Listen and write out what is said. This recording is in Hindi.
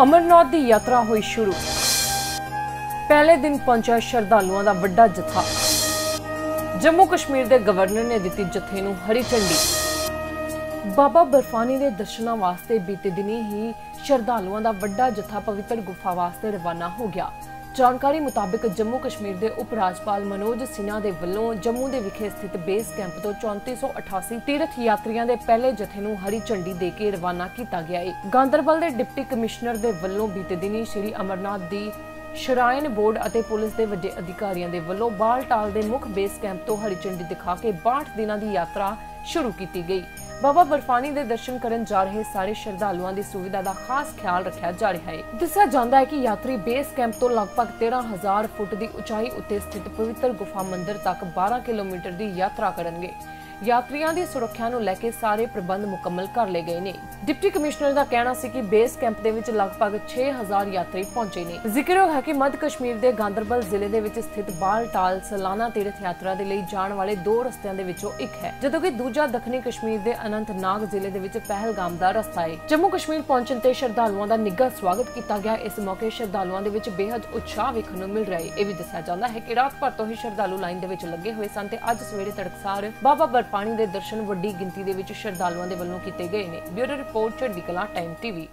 अमरनाथ की यात्रा हुई शुरू। पहले दिन पहुंचा श्रद्धालुओं का बड़ा जत्था। जम्मू कश्मीर के गवर्नर ने दी जत्थे नूं हरी झंडी। बाबा बर्फानी के दर्शनों वास्ते बीते दिन ही श्रद्धालुओं का वड्डा जत्था पवित्र गुफा वास्ते रवाना हो गया। जानकारी मुताबिक जम्मू कश्मीर के उप राज्यपाल मनोज सिन्हा के वलों जम्मू के विखे स्थित बेस कैंप तो 3488 तीर्थ यात्रियों के पहले जत्थे नूं हरी झंडी दे के रवाना किया गया है। गांदरबल के डिप्टी कमिश्नर के वलों बीते दिन ही श्री अमरनाथ की श्राइन बोर्ड अते पुलिस के वड्डे अधिकारियों के वलों बाल टाल के मुख्य बेस कैंप तो हरी झंडी दिखा के 62 दिनों की यात्रा शुरू की गई। बाबा बर्फानी के दर्शन करन जा रहे सारे श्रद्धालुओं की सुविधा का खास ख्याल रखा जा रहा है। दस्या जाता है कि यात्री बेस कैंप तो लगभग 13,000 फुट की उचाई उत्ते स्थित पवित्र गुफा मंदिर तक 12 किलोमीटर की यात्रा करेंगे। यात्रियों की सुरक्षा को लेकर सारे प्रबंध मुकम्मल कर लिए गए ने। डिप्टी कमिश्नर का कहना है कि बेस कैंप के विच लगभग 6000 यात्री पहुंचे ने। जिक्र है कि मध्य कश्मीर के गांदरबल जिले के विच स्थित बाल टाल सालाना तीर्थ यात्रा के लिए जाने वाले 2 रस्तियों के विचों एक है, जदों कि दूजा दक्षिणी कश्मीर के अनंतनाग जिले के विच पहलगाम का रस्ता है। जम्मू कश्मीर पहुंचने ते श्रद्धालुओं का निघा स्वागत किया गया। इस मौके श्रद्धालुओं के विच बेहद उत्साह वेखण नूं मिल रहा है। यह भी दस्या जाता है कि रात भर तो ही श्रद्धालु लाइन के विच लगे हुए सन ते अज सवेरे तड़कसार बाबा पानी दे दर्शन वड्डी गिनती दे विच श्रद्धालुओं दे वल्लों कीते गए ने। Bureau report Chardikla time TV.